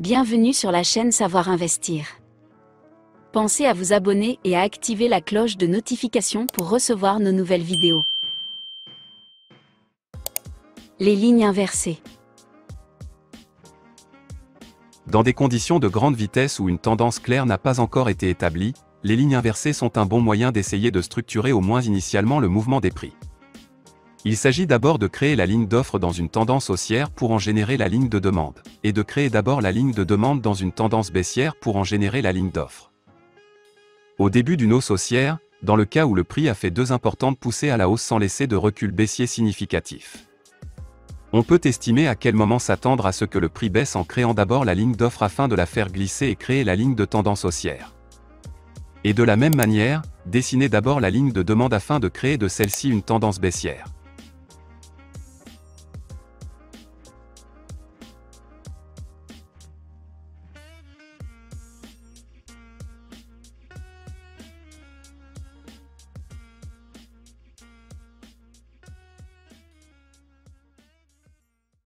Bienvenue sur la chaîne Savoir Investir. Pensez à vous abonner et à activer la cloche de notification pour recevoir nos nouvelles vidéos. Les lignes inversées. Dans des conditions de grande vitesse où une tendance claire n'a pas encore été établie, les lignes inversées sont un bon moyen d'essayer de structurer au moins initialement le mouvement des prix. Il s'agit d'abord de créer la ligne d'offre dans une tendance haussière pour en générer la ligne de demande, et de créer d'abord la ligne de demande dans une tendance baissière pour en générer la ligne d'offre. Au début d'une hausse haussière, dans le cas où le prix a fait deux importantes poussées à la hausse sans laisser de recul baissier significatif. On peut estimer à quel moment s'attendre à ce que le prix baisse en créant d'abord la ligne d'offre afin de la faire glisser et créer la ligne de tendance haussière. Et de la même manière, dessinez d'abord la ligne de demande afin de créer de celle-ci une tendance baissière.